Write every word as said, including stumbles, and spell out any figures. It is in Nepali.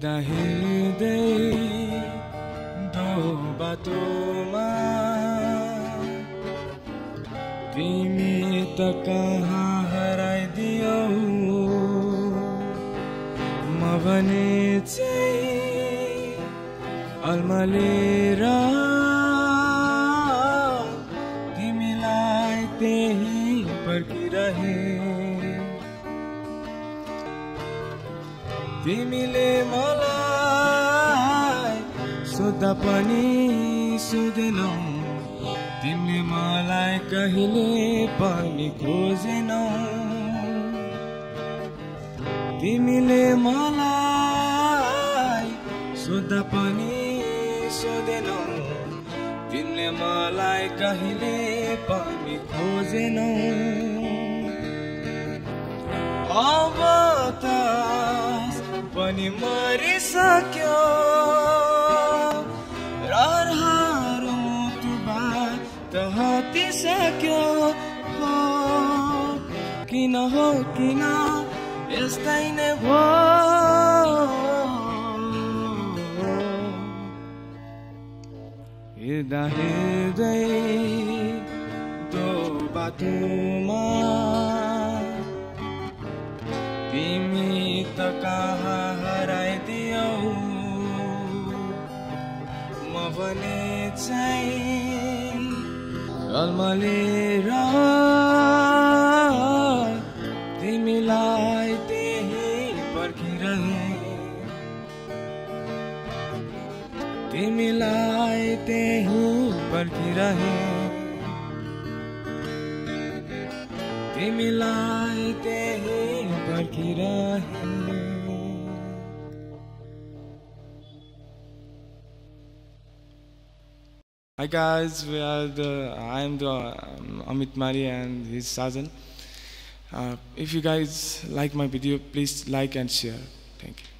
दाहिर दे दो बातों में तकहा हराई दियो मवने चाहिए अलमलेरा दिमिलाई ते ही पर की रहे तिमीले मलाई सोध्दा पनि सोधेनौ तिमीले मलाई कहिले पनि खोजेनौ तिमीले मलाई सोध्दा पनि सोधेनौ तिमीले मलाई कहिले पनि खोजेनौ अब त पनि मरिसक्यो रहरहारो तु बात हतिसक्यो हो किन हो किन यस्तै नै भो हिँड्दा हिँड्दै त्यो बाटोमा तिमी त कहाँ हराइदियौ म भने चाहिँ अल्मलेर तिमीलाई त्यही पर्खिरहे तिमीलाई त्यही पर्खिरहे तिमीलाई त्यही पर्खिरहे। Hi guys, we are the, I am the um, Amit Mali and his Sajan. Uh, if you guys like my video, please like and share. Thank you.